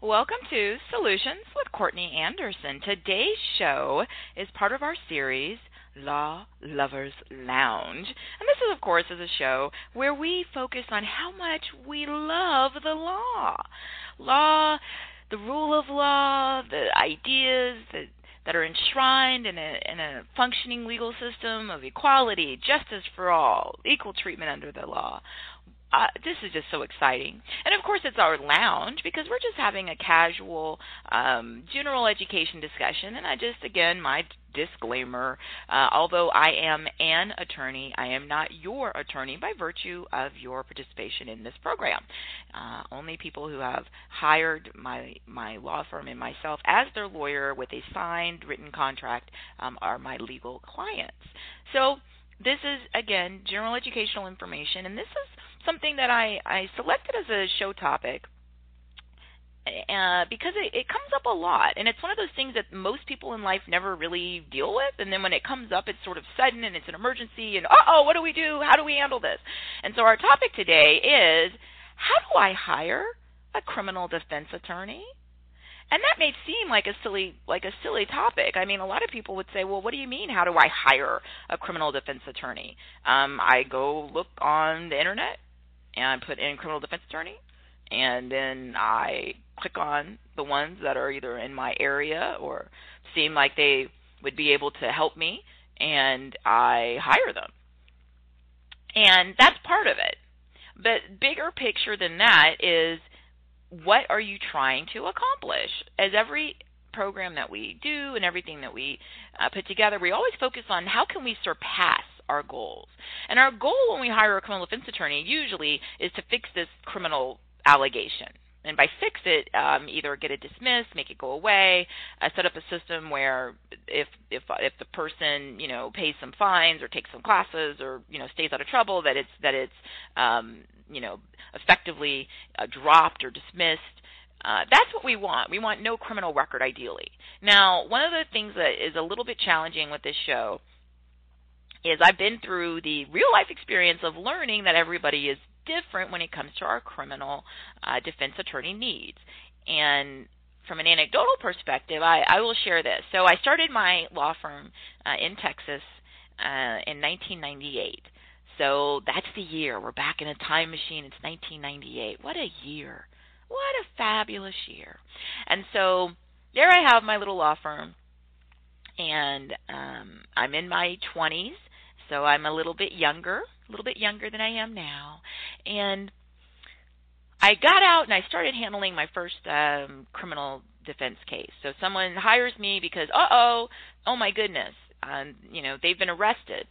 Welcome to Solutions with Courtney Anderson. Today's show is part of our series, Law Lovers Lounge. And this is, of course, is a show where we focus on how much we love the law. Law, the rule of law, the ideas that are enshrined in a functioning legal system of equality, justice for all, equal treatment under the law. This is just so exciting. And, of course, it's our lounge because we're just having a casual general education discussion. And I just, again, my disclaimer, although I am an attorney, I am not your attorney by virtue of your participation in this program. Only people who have hired my law firm and myself as their lawyer with a signed written contract are my legal clients. So this is, again, general educational information, and this is something that I selected as a show topic because it comes up a lot, and it's one of those things that most people in life never really deal with, and then when it comes up, it's sort of sudden, and it's an emergency, and uh-oh, what do we do? How do we handle this? And so our topic today is, how do I hire a criminal defense attorney? And that may seem like a silly topic. I mean, a lot of people would say, well, what do you mean? How do I hire a criminal defense attorney? I go look on the internet and I put in criminal defense attorney, and then I click on the ones that are either in my area or seem like they would be able to help me, and I hire them. And that's part of it. But bigger picture than that is, what are you trying to accomplish? As every program that we do and everything that we put together, we always focus on how can we surpass our goals. And our goal when we hire a criminal defense attorney usually is to fix this criminal allegation. And by fix it, either get it dismissed, make it go away, set up a system where if the person, you know, pays some fines or takes some classes or, you know, stays out of trouble, that it's you know, effectively dropped or dismissed. That's what we want. We want no criminal record, ideally. Now, one of the things that is a little bit challenging with this show is I've been through the real-life experience of learning that everybody is different when it comes to our criminal defense attorney needs. And from an anecdotal perspective, I will share this. So I started my law firm in Texas in 1998. So that's the year. We're back in a time machine. It's 1998. What a year. What a fabulous year. And so there I have my little law firm, and I'm in my 20s, so I'm a little bit younger than I am now. And I got out and I started handling my first criminal defense case. So someone hires me because, oh my goodness, you know, they've been arrested.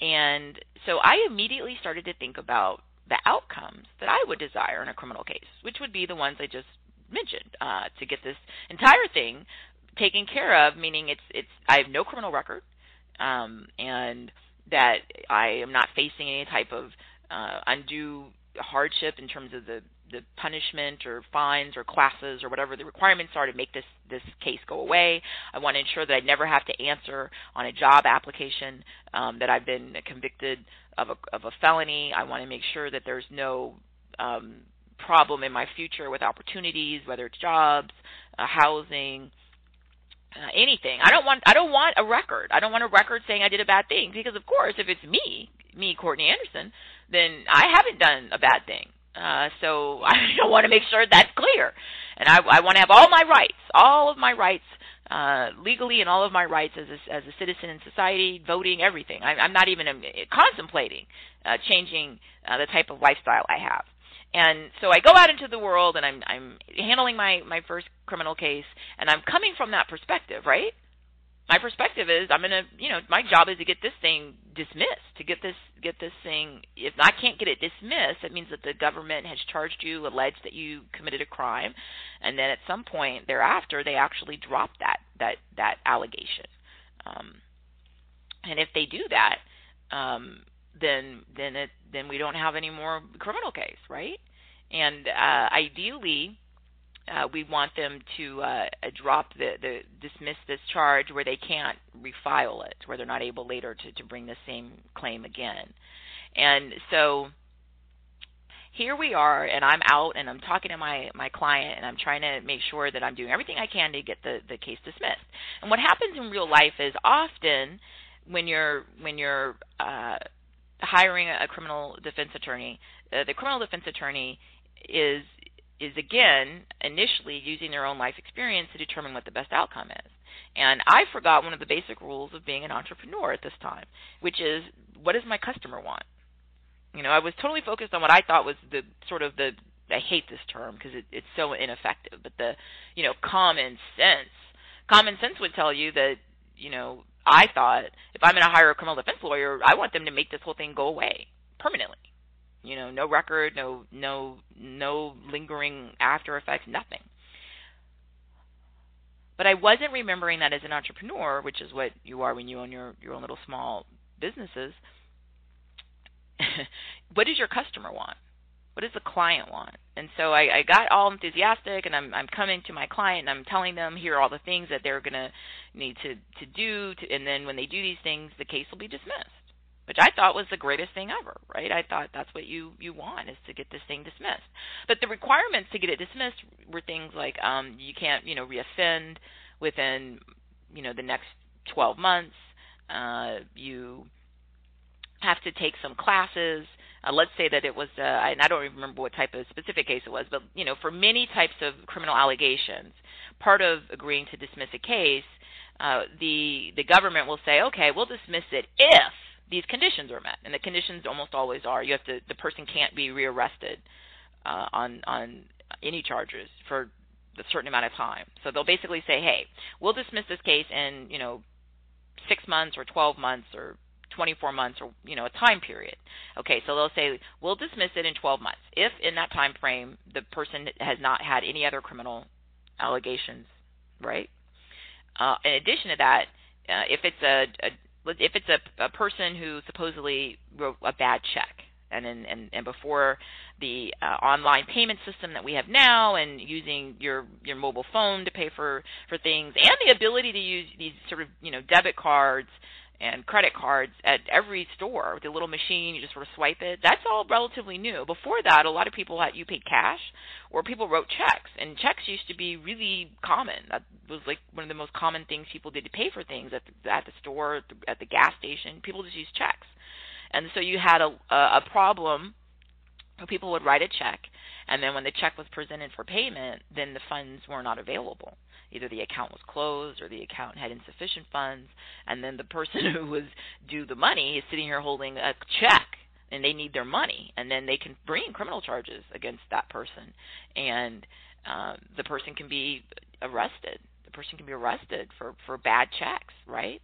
And so I immediately started to think about the outcomes that I would desire in a criminal case, which would be the ones I just mentioned, to get this entire thing taken care of, meaning I have no criminal record, and that I am not facing any type of undue hardship in terms of the punishment or fines or classes or whatever the requirements are to make this case go away. I want to ensure that I never have to answer on a job application that I've been convicted of a felony. I want to make sure that there's no problem in my future with opportunities, whether it's jobs, housing, anything. I don't want a record. I don't want a record saying I did a bad thing, because of course, if it's me, Courtney Anderson, then I haven't done a bad thing. So I want to make sure that's clear. And I want to have all of my rights legally, and all of my rights as a citizen in society, voting, everything. I'm not even contemplating changing the type of lifestyle I have. And so I go out into the world, and I'm handling my first criminal case, and I'm coming from that perspective, right? My perspective is my job is to get this thing dismissed, to get this thing. If I can't get it dismissed, that means that the government has charged you, alleged that you committed a crime, and then at some point thereafter they actually drop that allegation. And if they do that, then we don't have any more criminal case, right? And ideally, we want them to drop the dismiss this charge where they can't refile it, where they're not able later to bring the same claim again. And so here we are, and I'm out, and I'm talking to my client, and I'm trying to make sure that I'm doing everything I can to get the case dismissed. And what happens in real life is often when you're hiring a criminal defense attorney, the criminal defense attorney is again initially using their own life experience to determine what the best outcome is. And I forgot one of the basic rules of being an entrepreneur at this time, which is, what does my customer want? You know, I was totally focused on what I thought was the sort of the, I hate this term because it's so ineffective, but the, you know, common sense. Common sense would tell you that, you know, I thought if I'm going to hire a criminal defense lawyer, I want them to make this whole thing go away permanently. You know, no record, no lingering after effects, nothing. But I wasn't remembering that as an entrepreneur, which is what you are when you own your own little small businesses. What does your customer want? What does the client want? And so I got all enthusiastic, and I'm coming to my client, and I'm telling them here are all the things that they're going to need to do, and then when they do these things, the case will be dismissed, which I thought was the greatest thing ever, right? I thought that's what you want, is to get this thing dismissed. But the requirements to get it dismissed were things like you can't, you know, reoffend within, you know, the next 12 months. You have to take some classes. Let's say that it was, and I don't even remember what type of specific case it was, but, you know, for many types of criminal allegations, part of agreeing to dismiss a case, the government will say, okay, we'll dismiss it if these conditions are met, and the conditions almost always are. You have to, the person can't be rearrested on any charges for a certain amount of time. So they'll basically say, hey, we'll dismiss this case in, you know, 6 months or 12 months or 24 months or, you know, a time period. Okay, so they'll say, we'll dismiss it in 12 months if in that time frame the person has not had any other criminal allegations, right? In addition to that, if it's a person who supposedly wrote a bad check, and before the online payment system that we have now, and using your mobile phone to pay for things, and the ability to use these sort of, you know, debit cards and credit cards at every store with a little machine, you just sort of swipe it. That's all relatively new. Before that, a lot of people you paid cash, or people wrote checks, and checks used to be really common. That was like one of the most common things people did to pay for things at the store, at the gas station. People just used checks. And so you had a problem where people would write a check, and then when the check was presented for payment, then the funds were not available. Either the account was closed or the account had insufficient funds, and then the person who was due the money is sitting here holding a check, and they need their money, and then they can bring criminal charges against that person, and the person can be arrested. The person can be arrested for bad checks, right?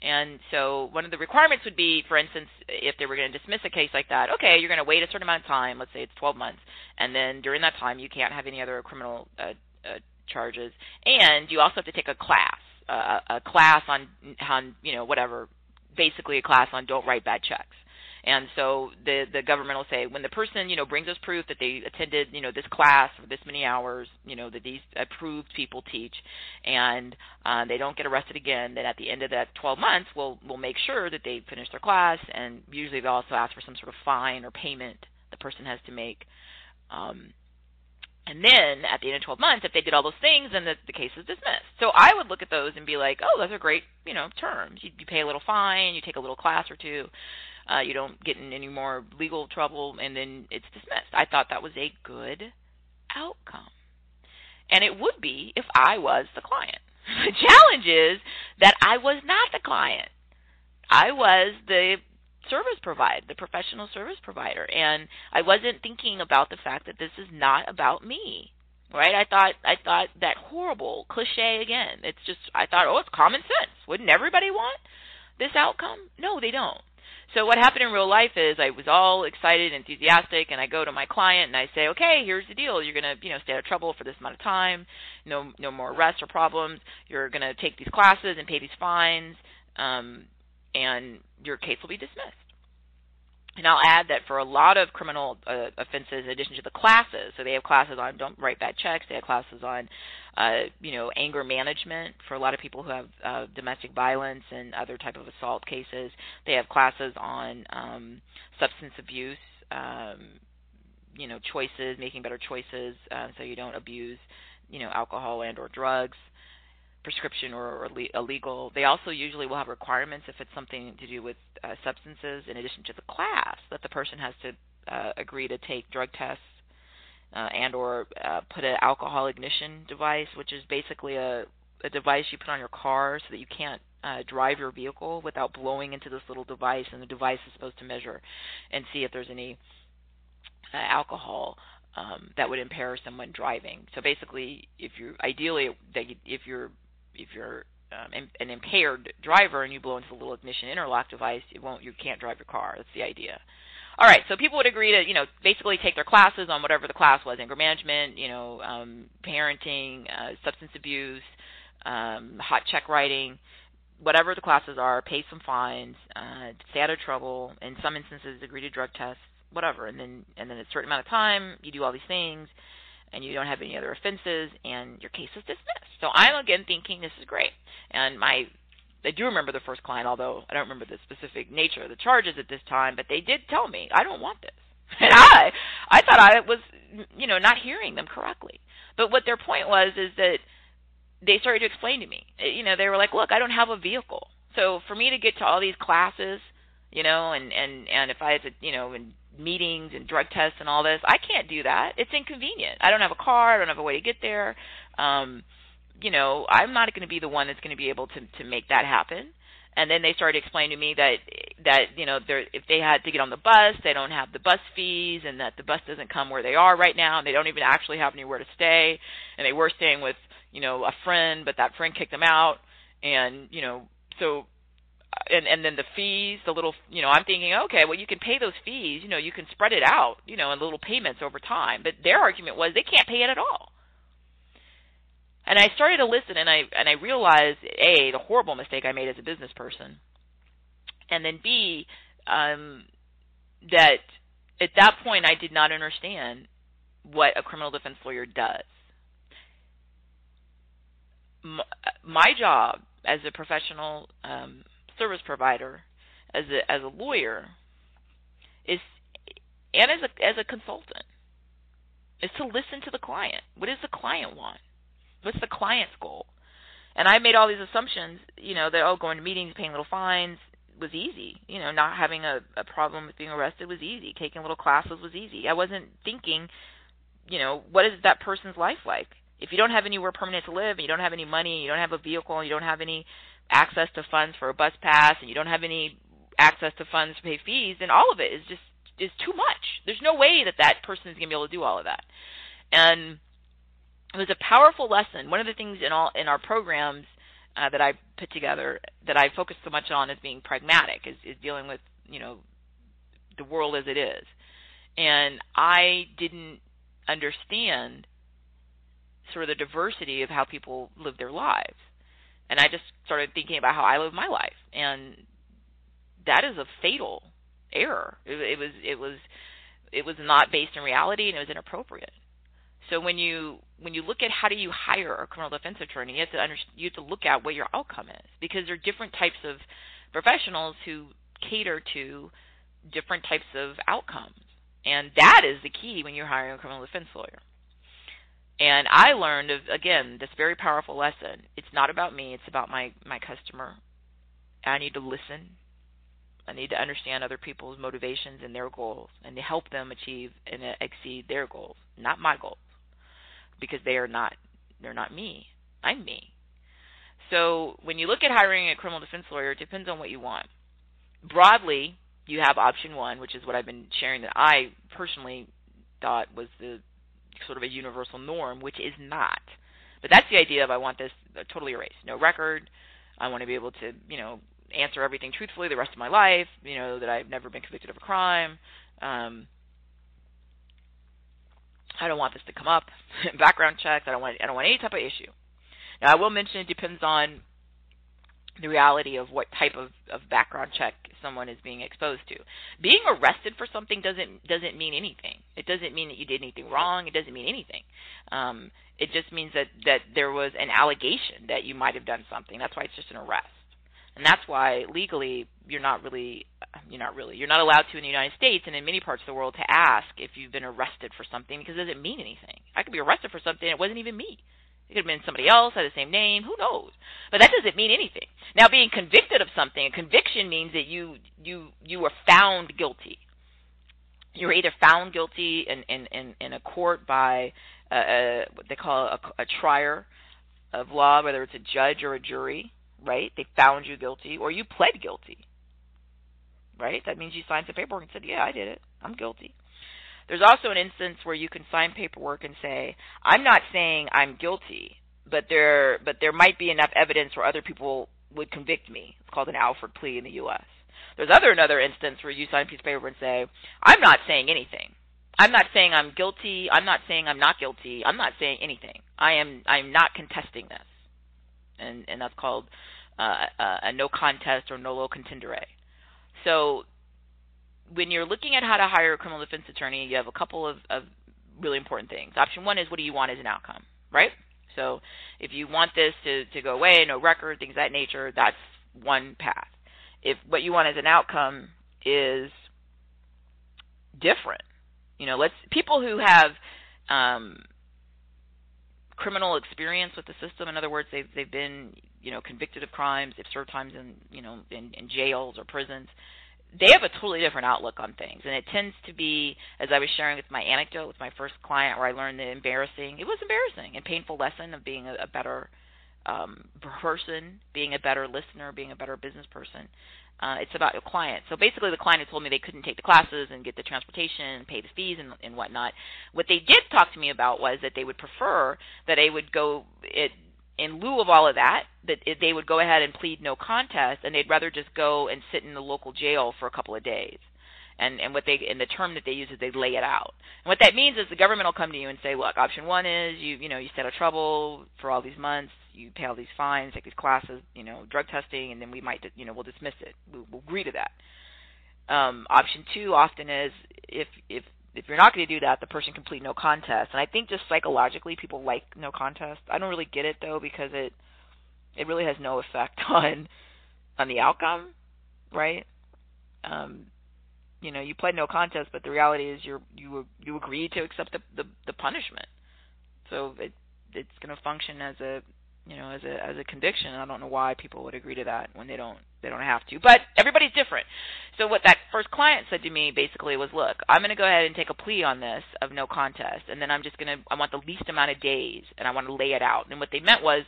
And so one of the requirements would be, for instance, if they were going to dismiss a case like that, okay, you're going to wait a certain amount of time, let's say it's 12 months, and then during that time you can't have any other criminal charges, and you also have to take a class on, you know, whatever, basically a class on don't write bad checks. And so the government will say, when the person, you know, brings us proof that they attended, you know, this class for this many hours, you know, that these approved people teach, and they don't get arrested again, then at the end of that 12 months, we'll make sure that they finish their class, and usually they'll also ask for some sort of fine or payment the person has to make. And then at the end of 12 months, if they did all those things, then the case is dismissed. So I would look at those and be like, oh, those are great, you know, terms. You pay a little fine, you take a little class or two, you don't get in any more legal trouble, and then it's dismissed. I thought that was a good outcome. And it would be if I was the client. The challenge is that I was not the client. I was the service provider, the professional service provider, and I wasn't thinking about the fact that this is not about me, right? I thought that horrible cliche again. It's just, I thought, oh, it's common sense. Wouldn't everybody want this outcome? No, they don't. So what happened in real life is I was all excited, enthusiastic, and I go to my client and I say, okay, here's the deal. You're going to, you know, stay out of trouble for this amount of time. No more arrests or problems. You're going to take these classes and pay these fines. And your case will be dismissed. And I'll add that for a lot of criminal offenses, in addition to the classes, so they have classes on don't write bad checks, they have classes on, you know, anger management for a lot of people who have domestic violence and other type of assault cases. They have classes on substance abuse, choices, making better choices, so you don't abuse, alcohol and or drugs, prescription or illegal. They also usually will have requirements if it's something to do with substances, in addition to the class, that the person has to agree to take drug tests and or put an alcohol ignition device, which is basically a device you put on your car so that you can't drive your vehicle without blowing into this little device, and the device is supposed to measure and see if there's any alcohol that would impair someone driving. So basically, if you're an impaired driver and you blow into the little ignition interlock device, you can't drive your car. That's the idea. All right, so people would agree to, basically take their classes on whatever the class was: anger management, parenting, substance abuse, hot check writing, whatever the classes are, pay some fines, stay out of trouble, in some instances agree to drug tests, whatever. And then a certain amount of time, you do all these things, and you don't have any other offenses, and your case is dismissed. So I'm again thinking this is great. And I do remember the first client, although I don't remember the specific nature of the charges at this time, but they did tell me, I don't want this. And I thought I was, not hearing them correctly. But what their point was is that they started to explain to me, they were like, look, I don't have a vehicle. So for me to get to all these classes, and if I had to, in meetings and drug tests and all this, I can't do that. It's inconvenient. I don't have a car. I don't have a way to get there. I'm not going to be the one that's going to be able to make that happen. And then they started explaining to me that if they had to get on the bus, they don't have the bus fees, and that the bus doesn't come where they are right now, and they don't even actually have anywhere to stay. And they were staying with, a friend, but that friend kicked them out. And, and then the fees, the little, I'm thinking, okay, well, you can pay those fees, you can spread it out, in little payments over time. But their argument was they can't pay it at all. And I started to listen, and I realized, A, the horrible mistake I made as a business person, and then B, that at that point I did not understand what a criminal defense lawyer does. My job as a professional service provider, as a lawyer, is, and as a consultant, is to listen to the client. What does the client want? What's the client's goal? And I made all these assumptions, that, going to meetings, paying little fines was easy. Not having a problem with being arrested was easy. Taking little classes was easy. I wasn't thinking, what is that person's life like? If you don't have anywhere permanent to live, and you don't have any money, you don't have a vehicle, and you don't have any access to funds for a bus pass, and you don't have any access to funds to pay fees, then all of it is just too much. There's no way that person is going to be able to do all of that. And it was a powerful lesson. One of the things in our programs that I put together that I focus so much on is being pragmatic, is dealing with, the world as it is. And I didn't understand sort of the diversity of how people live their lives. And I just started thinking about how I live my life. And that is a fatal error. It was not based in reality, and it was inappropriate. So when you look at how do you hire a criminal defense attorney, you have to look at what your outcome is, because there are different types of professionals who cater to different types of outcomes, and that is the key when you're hiring a criminal defense lawyer. And I learned again this very powerful lesson: it's not about me; it's about my customer. I need to listen. I need to understand other people's motivations and their goals, and to help them achieve and exceed their goals, not my goals. Because they're not me. I'm me. So when you look at hiring a criminal defense lawyer, it depends on what you want. Broadly, you have option one, which is what I've been sharing that I personally thought was the sort of a universal norm, which is not. But that's the idea of I want this totally erased, no record. I want to be able to, answer everything truthfully the rest of my life, that I've never been convicted of a crime. I don't want this to come up. Background checks. I don't want any type of issue. Now, I will mention it depends on the reality of what type of background check someone is being exposed to. Being arrested for something doesn't mean anything. It doesn't mean that you did anything wrong. It doesn't mean anything. It just means that there was an allegation that you might have done something. That's why it's just an arrest. And that's why legally you're not really you're not allowed to in the United States and in many parts of the world to ask if you've been arrested for something because it doesn't mean anything. I could be arrested for something, it wasn't even me. It could have been somebody else, had the same name, who knows? But that doesn't mean anything. Now, being convicted of something, a conviction means that you were found guilty. You were either found guilty in a court by what they call a trier of law, whether it's a judge or a jury, right? They found you guilty, or you pled guilty, right? That means you signed some paperwork and said, yeah, I did it, I'm guilty. There's also an instance where you can sign paperwork and say, I'm not saying I'm guilty, but there might be enough evidence where other people would convict me. It's called an Alford plea in the U.S. There's another instance where you sign a piece of paper and say, I'm not saying anything. I'm not saying I'm guilty. I'm not saying I'm not guilty. I'm not saying anything. I'm not contesting this. And that's called a no contest or nolo contendere. So when you're looking at how to hire a criminal defense attorney, you have a couple of really important things. Option one is, what do you want as an outcome, right? So if you want this to go away, no record, things of that nature, that's one path. If what you want as an outcome is different, people who have criminal experience with the system, in other words, they've been convicted of crimes, they've served times in jails or prisons, they have a totally different outlook on things. And it tends to be, as I was sharing with my anecdote with my first client, where I learned it was embarrassing and painful lesson of being a better person, being a better listener, being a better business person. It's about your client. So basically the client had told me they couldn't take the classes and get the transportation and pay the fees and whatnot. What they did talk to me about was that they would prefer that I would go in lieu of all of that, they would go ahead and plead no contest, and they'd rather just go and sit in the local jail for a couple of days. And what they, and the term that they use is they lay it out. And what that means is the government will come to you and say, look, option one is you set a trouble for all these months, you pay all these fines, take these classes, drug testing, and then we might, we'll dismiss it. We'll agree to that. Option two often is if you're not going to do that, the person can plead no contest. And I think just psychologically people like no contest. I don't really get it, though, because it really has no effect on the outcome, right? You pled no contest, but the reality is you agree to accept the punishment. So it's going to function as a conviction. I don't know why people would agree to that when they don't have to. But everybody's different. So what that first client said to me basically was, look, I'm going to go ahead and take a plea on this of no contest, and then I want the least amount of days, and I want to lay it out. And what they meant was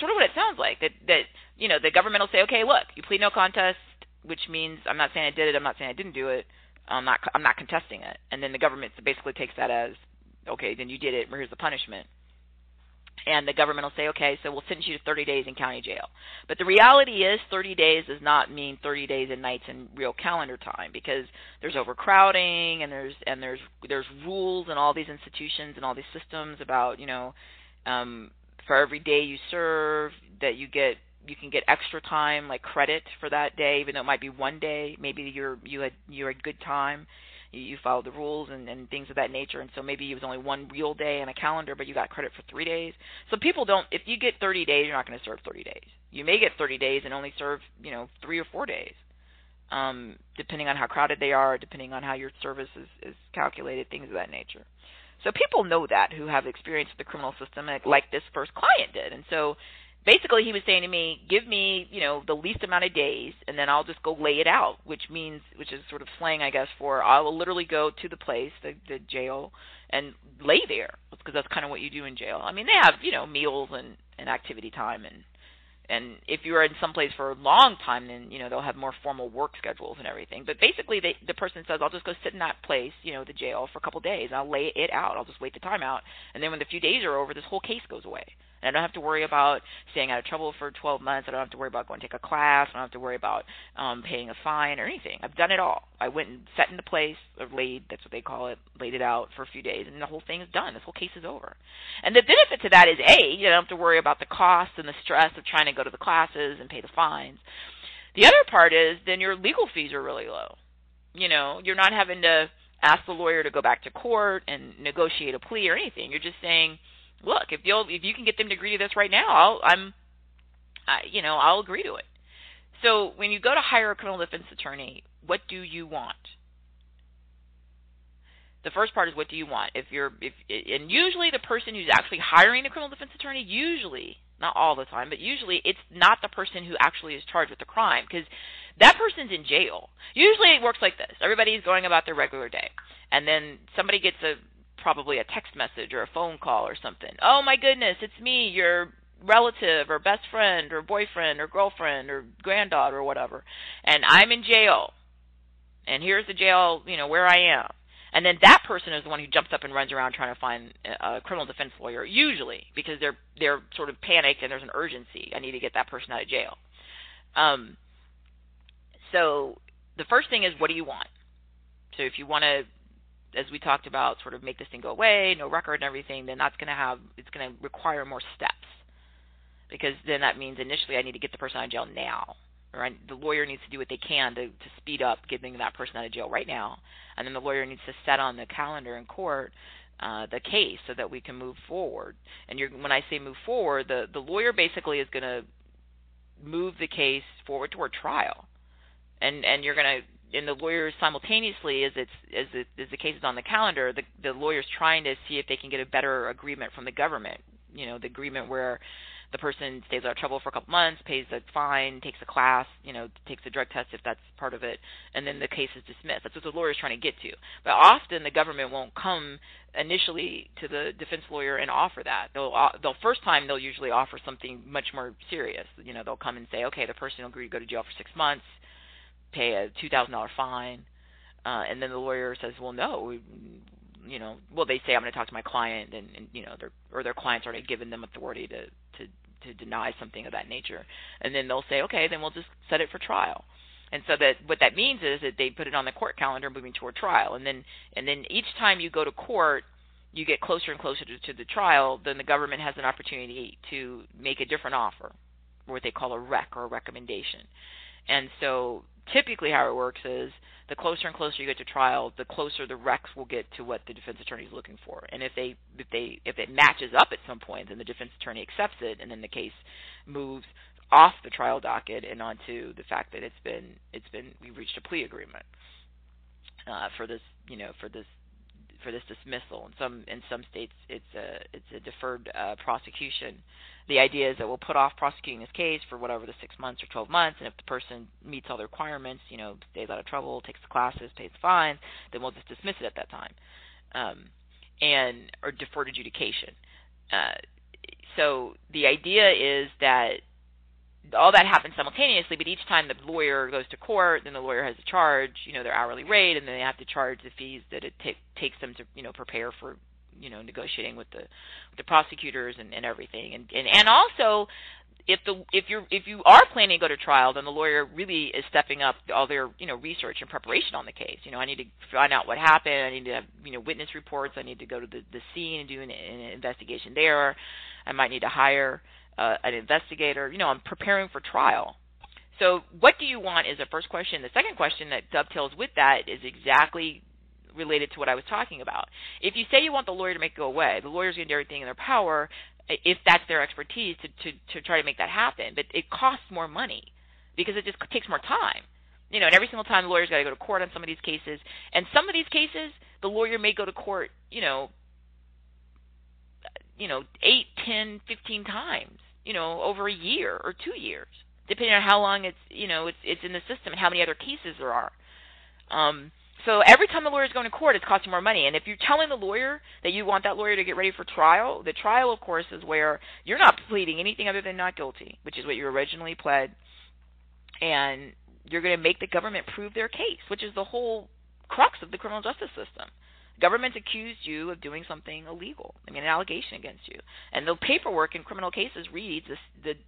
sort of what it sounds like, that the government will say, okay, look, you plead no contest, which means I'm not saying I did it, I'm not saying I didn't do it, I'm not contesting it. And then the government basically takes that as, okay, then you did it, here's the punishment. And the government will say, okay, so we'll sentence you to 30 days in county jail. But the reality is 30 days does not mean 30 days and nights in real calendar time, because there's overcrowding and there's rules in all these institutions and all these systems about, for every day you serve that you can get extra time, like credit for that day, even though it might be one day. Maybe you had good time. You followed the rules and things of that nature, and so maybe it was only one real day in a calendar, but you got credit for 3 days. So people don't – if you get 30 days, you're not going to serve 30 days. You may get 30 days and only serve, 3 or 4 days, depending on how crowded they are, depending on how your service is calculated, things of that nature. So people know that who have experience with the criminal system, like this first client did. And so basically he was saying to me, give me, the least amount of days, and then I'll just go lay it out, which is sort of slang, I guess, for I will literally go to the place, the jail, and lay there, because that's kind of what you do in jail. I mean, they have, meals and activity time, and if you're in some place for a long time, then, they'll have more formal work schedules and everything. But basically the person says, I'll just go sit in that place, the jail, for a couple of days. I'll lay it out. I'll just wait the time out. And then when the few days are over, this whole case goes away. And I don't have to worry about staying out of trouble for 12 months. I don't have to worry about going to take a class. I don't have to worry about paying a fine or anything. I've done it all. I went and sat in the place, or laid, that's what they call it, laid it out for a few days, and the whole thing is done. This whole case is over. And the benefit to that is, A, you don't have to worry about the cost and the stress of trying to go to the classes and pay the fines. The other part is then your legal fees are really low. You're not having to ask the lawyer to go back to court and negotiate a plea or anything. You're just saying, look, if you can get them to agree to this right now, I'll agree to it. So when you go to hire a criminal defense attorney, What do you want? The first part is what do you want? And usually the person who's actually hiring a criminal defense attorney, usually, not all the time, but usually it's not the person who actually is charged with the crime, because that person's in jail. Usually it works like this. Everybody's going about their regular day, and then somebody gets probably a text message or a phone call or something. Oh, my goodness, it's me, your relative or best friend or boyfriend or girlfriend or granddaughter or whatever, and I'm in jail, and here's the jail, where I am. And then that person is the one who jumps up and runs around trying to find a criminal defense lawyer, usually, because they're sort of panicked and there's an urgency. I need to get that person out of jail. So the first thing is, what do you want? So if you want to, as we talked about, sort of make this thing go away, no record and everything, then that's going to require more steps, because then that means initially I need to get the person out of jail now. Or the lawyer needs to do what they can to speed up getting that person out of jail right now. And then the lawyer needs to set on the calendar in court the case so that we can move forward. And when I say move forward, the lawyer basically is going to move the case forward toward trial. And you're going to – and the lawyer simultaneously, as the case is on the calendar, the lawyer's trying to see if they can get a better agreement from the government, the agreement where – the person stays out of trouble for a couple months, pays a fine, takes a class, takes a drug test if that's part of it, and then the case is dismissed. That's what the lawyer is trying to get to. But often the government won't come initially to the defense lawyer and offer that. They'll first time they'll usually offer something much more serious. They'll come and say, okay, the person will agree to go to jail for 6 months, pay a $2,000 fine, and then the lawyer says, well, no. They say I'm going to talk to my client, or their client's already given them authority to deny something of that nature. And then they'll say, okay, then we'll just set it for trial. And so that what that means is that they put it on the court calendar moving toward trial. And then each time you go to court, you get closer and closer to the trial, then the government has an opportunity to make a different offer, or what they call a rec or a recommendation. And so typically how it works is the closer and closer you get to trial, the closer the recs will get to what the defense attorney is looking for. And if it matches up at some point, then the defense attorney accepts it, and then the case moves off the trial docket and onto the fact that we've reached a plea agreement for this dismissal. In some states, it's a deferred prosecution. The idea is that we'll put off prosecuting this case for whatever the 6 months or 12 months, and if the person meets all the requirements, stays out of trouble, takes the classes, pays the fines, then we'll just dismiss it at that time, or deferred adjudication. So the idea is that all that happens simultaneously, but each time the lawyer goes to court, then the lawyer has to charge, their hourly rate, and then they have to charge the fees that it takes them to, prepare for, negotiating with the prosecutors and everything. And also, if you are planning to go to trial, then the lawyer really is stepping up all their research and preparation on the case. I need to find out what happened. I need to have witness reports. I need to go to the scene and do an investigation there. I might need to hire an investigator. I'm preparing for trial. So what do you want is the first question. The second question that dovetails with that is exactly related to what I was talking about. If you say you want the lawyer to make it go away, the lawyer's going to do everything in their power, if that's their expertise, to try to make that happen. But it costs more money because it just takes more time. And every single time the lawyer's got to go to court on some of these cases. And some of these cases, the lawyer may go to court, 8, 10, 15 times, over a year or 2 years, depending on how long it's in the system and how many other cases there are. So every time the lawyer is going to court, it's costing more money. And if you're telling the lawyer that you want that lawyer to get ready for trial, the trial, of course, is where you're not pleading anything other than not guilty, which is what you originally pled. And you're going to make the government prove their case, which is the whole crux of the criminal justice system. Government's accused you of doing something illegal, an allegation against you. And the paperwork in criminal cases reads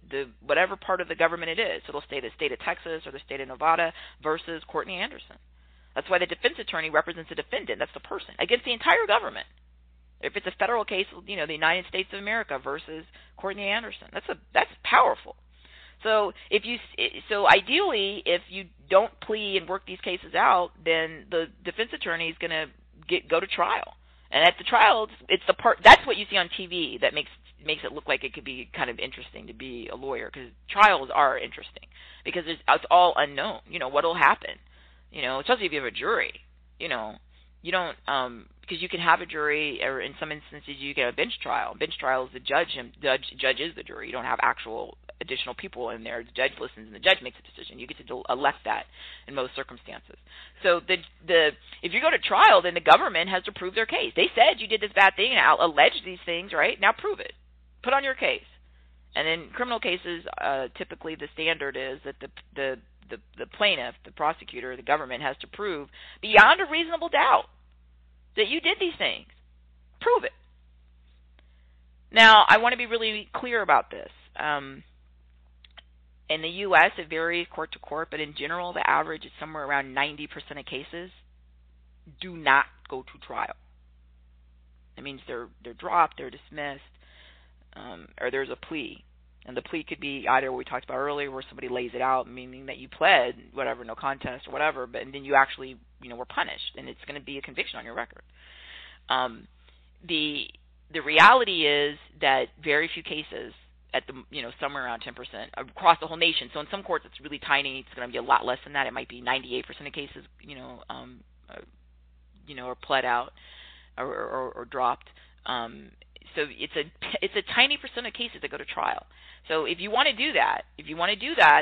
the whatever part of the government it is. So it'll say the state of Texas or the state of Nevada versus Courtney Anderson. That's why the defense attorney represents the defendant. That's the person against the entire government. If it's a federal case, the United States of America versus Courtney Anderson. That's powerful. So ideally, if you don't plea and work these cases out, then the defense attorney is going to go to trial, and at the trial, it's the part that's what you see on TV that makes it look like it could be kind of interesting to be a lawyer, because trials are interesting because it's all unknown. What'll happen? You know, especially if you have a jury, you know, you don't, because you can have a jury, or in some instances you can have a bench trial. Bench trial is the judge, and judge is the jury. You don't have actual additional people in there. The judge listens, and the judge makes a decision. You get to elect that in most circumstances. So if you go to trial, then the government has to prove their case. They said you did this bad thing, and I'll allege these things, right? Now prove it. Put on your case. And in criminal cases, typically the standard is that the plaintiff, the prosecutor, the government has to prove beyond a reasonable doubt that you did these things. Prove it. Now, I want to be really clear about this. In the U.S., it varies court to court, but in general, the average is somewhere around 90% of cases do not go to trial. That means they're dropped, they're dismissed, or there's a plea. And the plea could be either what we talked about earlier, where somebody lays it out, meaning that you pled, whatever, no contest or whatever, but and then you actually, you know, were punished, and it's going to be a conviction on your record. The reality is that very few cases at the, you know, somewhere around 10% across the whole nation. So in some courts it's really tiny; it's going to be a lot less than that. It might be 98% of cases, are pled out or dropped. So it's a tiny percent of cases that go to trial. So if you want to do that,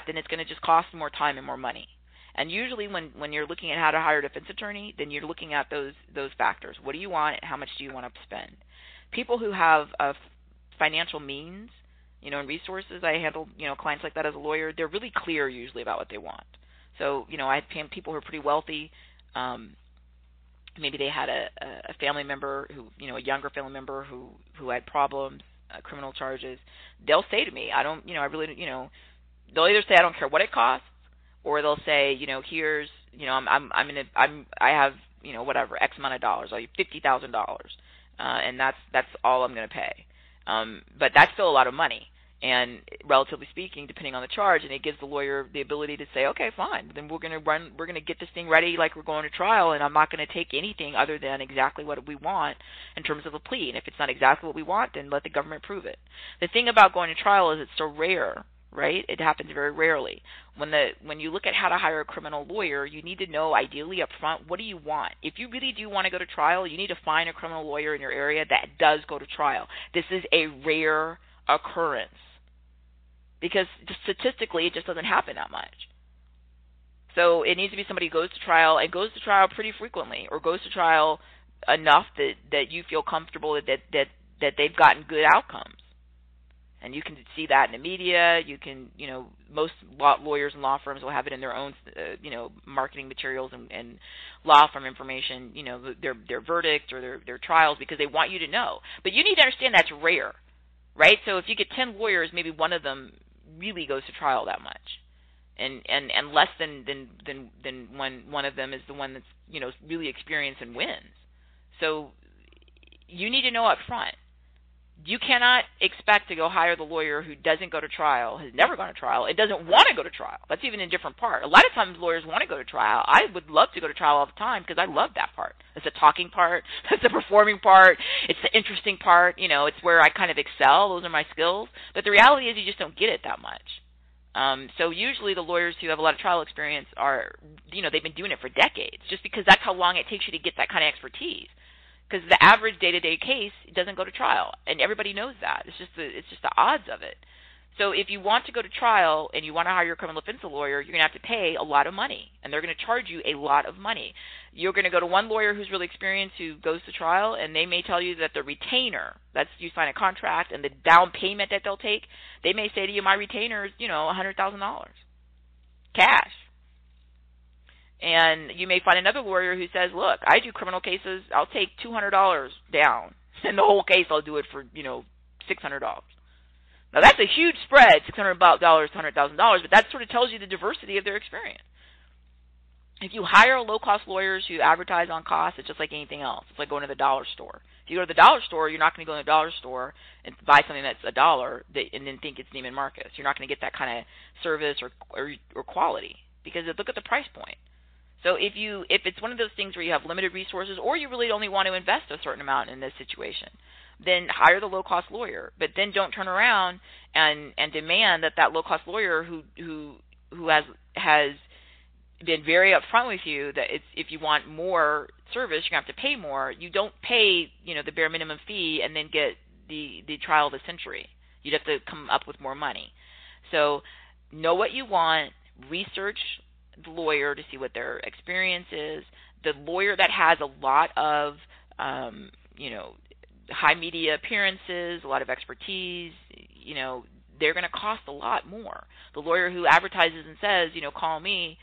then it's going to just cost more time and more money. And usually when you're looking at how to hire a defense attorney, then you're looking at those factors. What do you want, and how much do you want to spend? People who have financial means, you know, and resources, I handle, you know, clients like that as a lawyer. They're really clear usually about what they want. So, you know, I have people who are pretty wealthy. Maybe they had a family member who, you know, a younger family member who had problems, criminal charges. They'll say to me, they'll either say I don't care what it costs, or they'll say, you know, here's, you know, I have, you know, whatever, X amount of dollars, like $50,000, and that's all I'm going to pay. But that's still a lot of money, and relatively speaking, depending on the charge, and it gives the lawyer the ability to say, okay, fine, then we're going to get this thing ready like we're going to trial, and I'm not going to take anything other than exactly what we want in terms of a plea. And if it's not exactly what we want, then let the government prove it. The thing about going to trial is it's so rare, right? It happens very rarely. When you look at how to hire a criminal lawyer, you need to know ideally up front, what do you want? If you really do want to go to trial, you need to find a criminal lawyer in your area that does go to trial. This is a rare occurrence, because statistically it just doesn't happen that much. So it needs to be somebody who goes to trial, and goes to trial pretty frequently, or goes to trial enough that you feel comfortable that they've gotten good outcomes. And you can see that in the media. You can, you know, most lawyers and law firms will have it in their own, marketing materials and law firm information, you know, their verdict or their trials, because they want you to know. But you need to understand that's rare. Right? So if you get 10 lawyers, maybe one of them really goes to trial that much. And less than one of them is the one that's, you know, really experienced and wins. So you need to know up front. You cannot expect to go hire the lawyer who doesn't go to trial, has never gone to trial, and doesn't want to go to trial. That's even a different part. A lot of times lawyers want to go to trial. I would love to go to trial all the time because I love that part. It's the talking part. It's the performing part. It's the interesting part. You know, it's where I kind of excel. Those are my skills. But the reality is you just don't get it that much. So usually the lawyers who have a lot of trial experience are, you know, they've been doing it for decades, just because that's how long it takes you to get that kind of expertise. Because the average day-to-day case doesn't go to trial, and everybody knows that. It's just the odds of it. So if you want to go to trial and you want to hire a criminal defense lawyer, you're going to have to pay a lot of money, and they're going to charge you a lot of money. You're going to go to one lawyer who's really experienced who goes to trial, and they may tell you that the retainer, that's you sign a contract, and the down payment that they'll take, they may say to you, my retainer is, you know, $100,000 cash. And you may find another lawyer who says, look, I do criminal cases. I'll take $200 down. And the whole case, I'll do it for, you know, $600. Now, that's a huge spread, $600 to $100,000, but that sort of tells you the diversity of their experience. If you hire low-cost lawyers who advertise on cost, it's just like anything else. It's like going to the dollar store. If you go to the dollar store, you're not going to go to the dollar store and buy something that's a dollar and then think it's Neiman Marcus. You're not going to get that kind of service or quality, because look at the price point. So if it's one of those things where you have limited resources, or you really only want to invest a certain amount in this situation, then hire the low-cost lawyer. But then don't turn around and demand that low-cost lawyer who has been very upfront with you that it's, if you want more service, you're going to have to pay more. You don't pay, you know, the bare minimum fee and then get the trial of the century. You'd have to come up with more money. So know what you want, research the lawyer to see what their experience is. The lawyer that has a lot of, you know, high media appearances, a lot of expertise, you know, they're going to cost a lot more. The lawyer who advertises and says, you know, call me,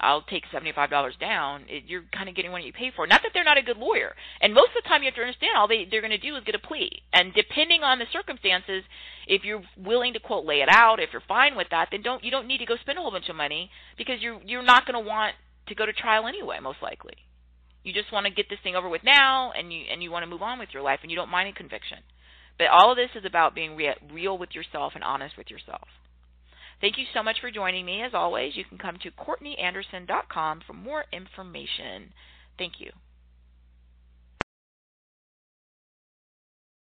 I'll take $75 down, you're kind of getting what you pay for. Not that they're not a good lawyer. And most of the time you have to understand all they're going to do is get a plea. And depending on the circumstances, if you're willing to, quote, lay it out, if you're fine with that, then you don't need to go spend a whole bunch of money because you're not going to want to go to trial anyway, most likely. You just want to get this thing over with now and you want to move on with your life and you don't mind a conviction. But all of this is about being real with yourself and honest with yourself. Thank you so much for joining me. As always, you can come to CourtneyAnderson.com for more information. Thank you.